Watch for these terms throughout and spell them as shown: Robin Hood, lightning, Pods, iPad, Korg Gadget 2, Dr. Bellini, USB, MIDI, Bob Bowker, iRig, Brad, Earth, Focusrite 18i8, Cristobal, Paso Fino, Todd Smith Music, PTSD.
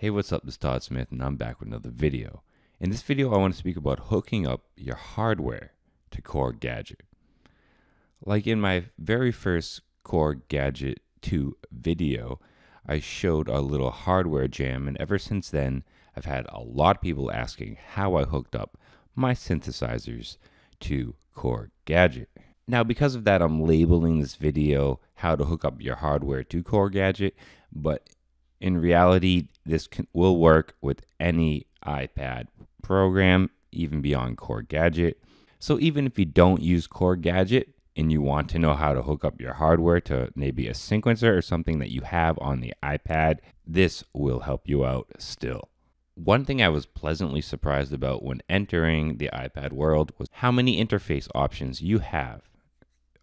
Hey, what's up? This is Todd Smith and I'm back with another video. In this video I want to speak about hooking up your hardware to Korg Gadget. Like in my very first Korg Gadget 2 video, I showed a little hardware jam, and ever since then I've had a lot of people asking how I hooked up my synthesizers to Korg Gadget. Now because of that, I'm labeling this video how to hook up your hardware to Korg Gadget, but in reality, this will work with any iPad program, even beyond Korg Gadget. So even if you don't use Korg Gadget and you want to know how to hook up your hardware to maybe a sequencer or something that you have on the iPad, this will help you out still. One thing I was pleasantly surprised about when entering the iPad world was how many interface options you have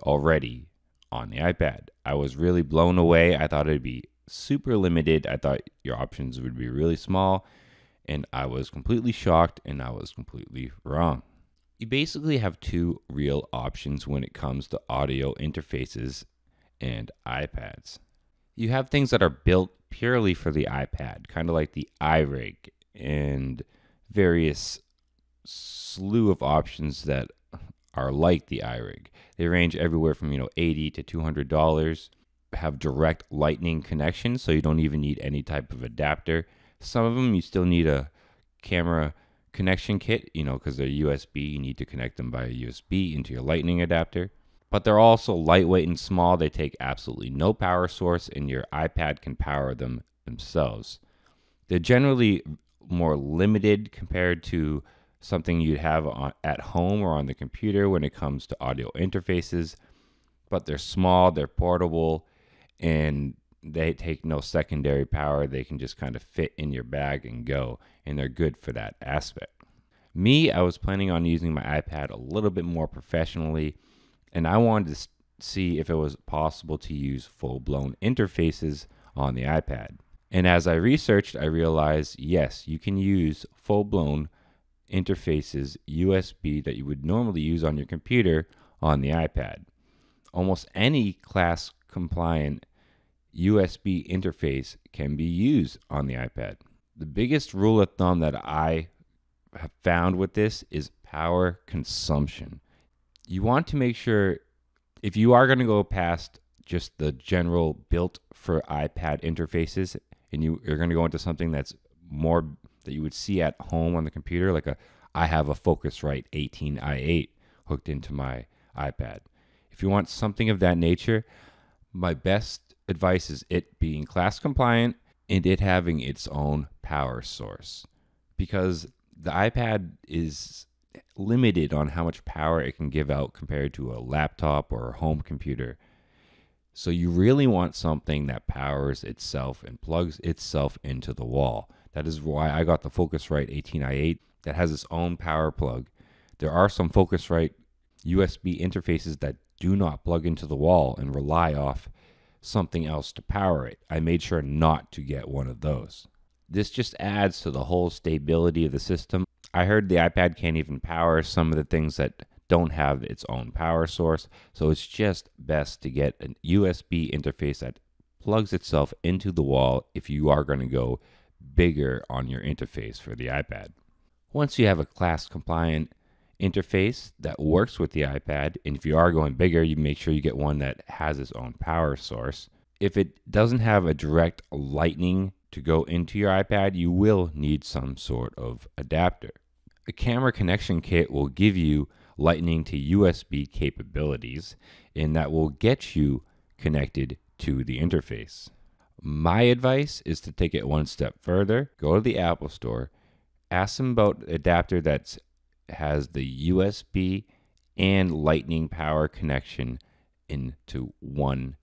already on the iPad. I was really blown away. I thought it'd be super limited. I thought your options would be really small, and I was completely shocked, and I was completely wrong. You basically have two real options when it comes to audio interfaces and iPads. You have things that are built purely for the iPad, kind of like the iRig and various slew of options that are like the iRig. They range everywhere from, you know, $80 to $200. Have direct lightning connections, so you don't even need any type of adapter. Some of them you still need a camera connection kit, you know, because they're USB, you need to connect them via USB into your lightning adapter. But they're also lightweight and small. They take absolutely no power source, and your iPad can power them themselves. They're generally more limited compared to something you'd have at home or on the computer when it comes to audio interfaces, but they're small, they're portable, and they take no secondary power. They can just kind of fit in your bag and go, and they're good for that aspect. Me, I was planning on using my iPad a little bit more professionally, and I wanted to see if it was possible to use full-blown interfaces on the iPad. And as I researched, I realized, yes, you can use full-blown interfaces, USB, that you would normally use on your computer on the iPad. Almost any class compliant USB interface can be used on the iPad. The biggest rule of thumb that I have found with this is power consumption. You want to make sure, if you are going to go past just the general built for iPad interfaces and you're going to go into something that's more that you would see at home on the computer, like I have a Focusrite 18i8 hooked into my iPad. If you want something of that nature, my best advice is it being class compliant and it having its own power source, because the iPad is limited on how much power it can give out compared to a laptop or a home computer. So you really want something that powers itself and plugs itself into the wall. That is why I got the Focusrite 18i8 that has its own power plug. There are some Focusrite USB interfaces that do not plug into the wall and rely off something else to power it. I made sure not to get one of those. This just adds to the whole stability of the system. I heard the iPad can't even power some of the things that don't have its own power source, so it's just best to get a USB interface that plugs itself into the wall if you are going to go bigger on your interface for the iPad. Once you have a class compliant interface that works with the iPad, and if you are going bigger, you make sure you get one that has its own power source. If it doesn't have a direct lightning to go into your iPad, you will need some sort of adapter. A camera connection kit will give you lightning to USB capabilities, and that will get you connected to the interface. My advice is to take it one step further. Go to the Apple Store, ask them about an adapter that's has the USB and lightning power connection into one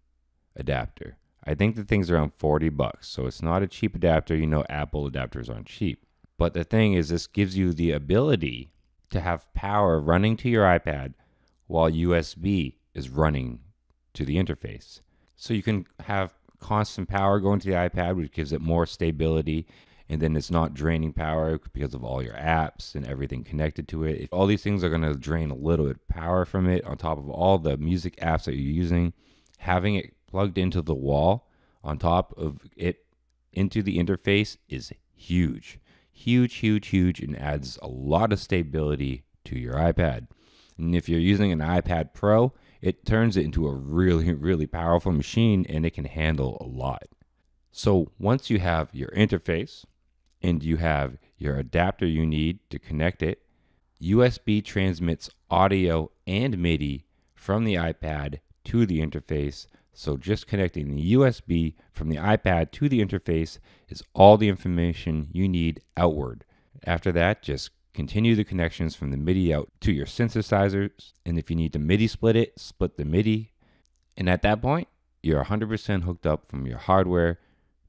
adapter. I think the thing's around $40, so it's not a cheap adapter. You know, Apple adapters aren't cheap. But the thing is, this gives you the ability to have power running to your iPad while USB is running to the interface. So you can have constant power going to the iPad, which gives it more stability. And then it's not draining power because of all your apps and everything connected to it. All these things are going to drain a little bit of power from it on top of all the music apps that you're using. Having it plugged into the wall on top of it into the interface is huge. Huge, huge, huge, and adds a lot of stability to your iPad. And if you're using an iPad Pro, it turns it into a really, really powerful machine, and it can handle a lot. So once you have your interface and you have your adapter you need to connect it, USB transmits audio and MIDI from the iPad to the interface. So just connecting the USB from the iPad to the interface is all the information you need outward. After that, just continue the connections from the MIDI out to your synthesizers. And if you need to MIDI split it, split the MIDI. And at that point, you're 100% hooked up from your hardware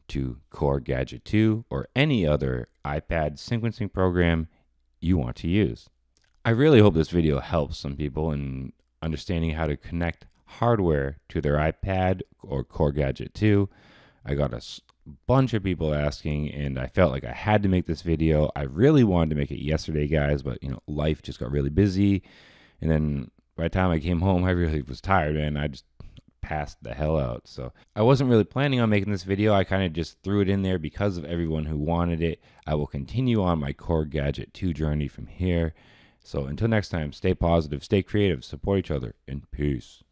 to Korg Gadget 2 or any other iPad sequencing program you want to use. I really hope this video helps some people in understanding how to connect hardware to their iPad or Korg Gadget 2. I got a bunch of people asking, and I felt like I had to make this video. I really wanted to make it yesterday, guys, but you know, life just got really busy. And then by the time I came home, I really was tired, and I just passed the hell out. So I wasn't really planning on making this video. I kind of just threw it in there because of everyone who wanted it. I will continue on my Korg Gadget 2 journey from here. So until next time, stay positive, stay creative, support each other, and peace.